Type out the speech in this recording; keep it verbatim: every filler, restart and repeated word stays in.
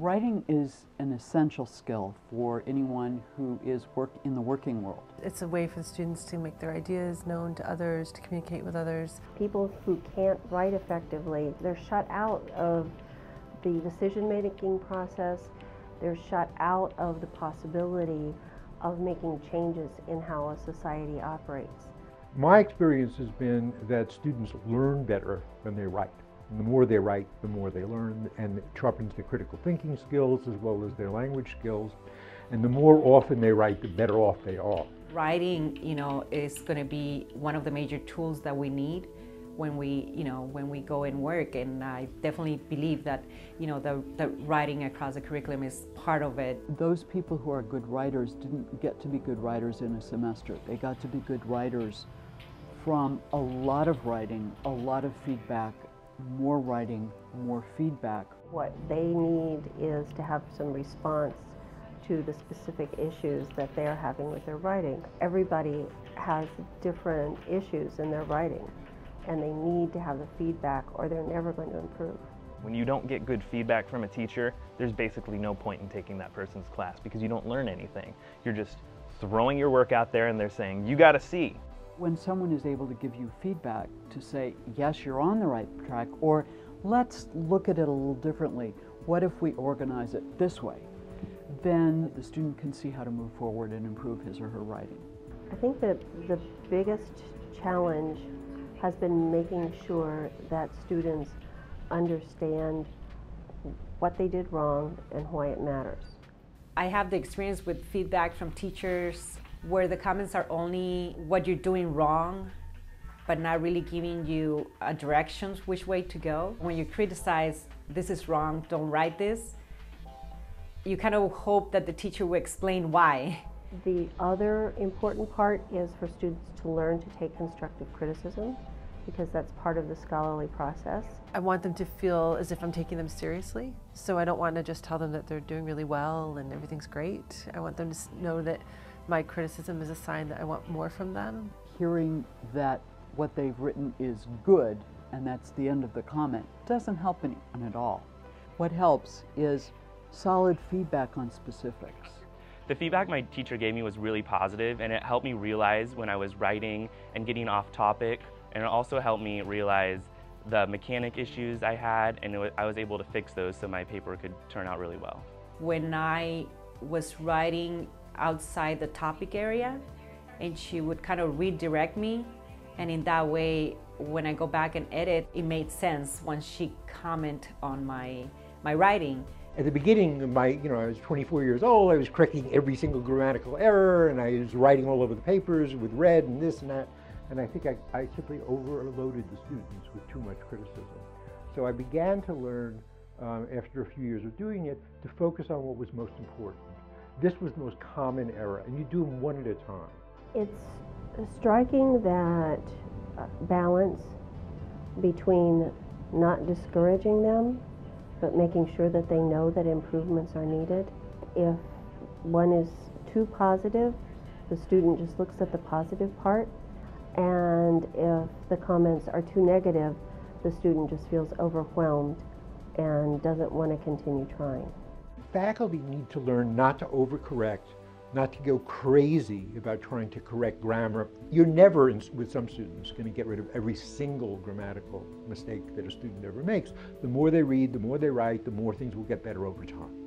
Writing is an essential skill for anyone who is work in the working world. It's a way for the students to make their ideas known to others, to communicate with others. People who can't write effectively, they're shut out of the decision-making process, they're shut out of the possibility of making changes in how a society operates. My experience has been that students learn better when they write. The more they write, the more they learn, and it sharpens their critical thinking skills as well as their language skills. And the more often they write, the better off they are. Writing, you know, is going to be one of the major tools that we need when we, you know, when we go and work. And I definitely believe that, you know, the, the writing across the curriculum is part of it. Those people who are good writers didn't get to be good writers in a semester. They got to be good writers from a lot of writing, a lot of feedback. More writing, more feedback. What they need is to have some response to the specific issues that they're having with their writing. Everybody has different issues in their writing, and they need to have the feedback or they're never going to improve. When you don't get good feedback from a teacher, there's basically no point in taking that person's class because you don't learn anything. You're just throwing your work out there and they're saying, you got a C. When someone is able to give you feedback to say, yes, you're on the right track, or let's look at it a little differently, what if we organize it this way, then the student can see how to move forward and improve his or her writing. I think that the biggest challenge has been making sure that students understand what they did wrong and why it matters. I have the experience with feedback from teachers where the comments are only what you're doing wrong, but not really giving you a direction which way to go. When you criticize, this is wrong, don't write this, you kind of hope that the teacher will explain why. The other important part is for students to learn to take constructive criticism, because that's part of the scholarly process. I want them to feel as if I'm taking them seriously, so I don't want to just tell them that they're doing really well and everything's great. I want them to know that my criticism is a sign that I want more from them. Hearing that what they've written is good, and that's the end of the comment, doesn't help anyone at all. What helps is solid feedback on specifics. The feedback my teacher gave me was really positive, and it helped me realize when I was writing and getting off topic, and it also helped me realize the mechanic issues I had, and it was, I was able to fix those so my paper could turn out really well. When I was writing outside the topic area, and she would kind of redirect me, and in that way, when I go back and edit, it made sense once she commented on my, my writing. At the beginning of my, you know, I was twenty-four years old, I was correcting every single grammatical error, and I was writing all over the papers with red and this and that. And I think I, I simply overloaded the students with too much criticism. So I began to learn, um, after a few years of doing it, to focus on what was most important. This was the most common error, and you do them one at a time. It's striking that balance between not discouraging them, but making sure that they know that improvements are needed. If one is too positive, the student just looks at the positive part. And if the comments are too negative, the student just feels overwhelmed and doesn't want to continue trying. Faculty need to learn not to overcorrect, not to go crazy about trying to correct grammar. You're never, in, with some students, going to get rid of every single grammatical mistake that a student ever makes. The more they read, the more they write, the more things will get better over time.